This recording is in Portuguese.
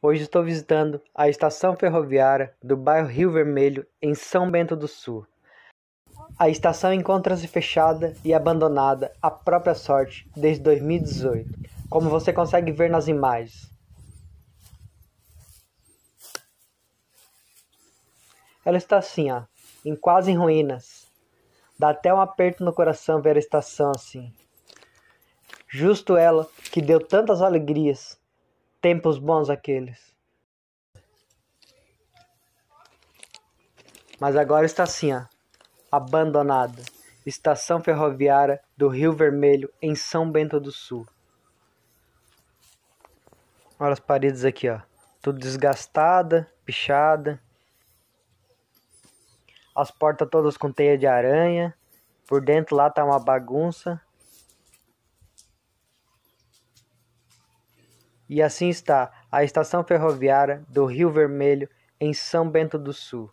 Hoje estou visitando a estação ferroviária do bairro Rio Vermelho, em São Bento do Sul. A estação encontra-se fechada e abandonada à própria sorte desde 2018, como você consegue ver nas imagens. Ela está assim, ó, quase em ruínas. Dá até um aperto no coração ver a estação assim. Justo ela que deu tantas alegrias. Tempos bons aqueles. Mas agora está assim, ó, abandonada. Estação ferroviária do Rio Vermelho, em São Bento do Sul. Olha as paredes aqui, ó. Tudo desgastada, pichada. As portas todas com teia de aranha. Por dentro lá tá uma bagunça. E assim está a estação ferroviária do Rio Vermelho, em São Bento do Sul.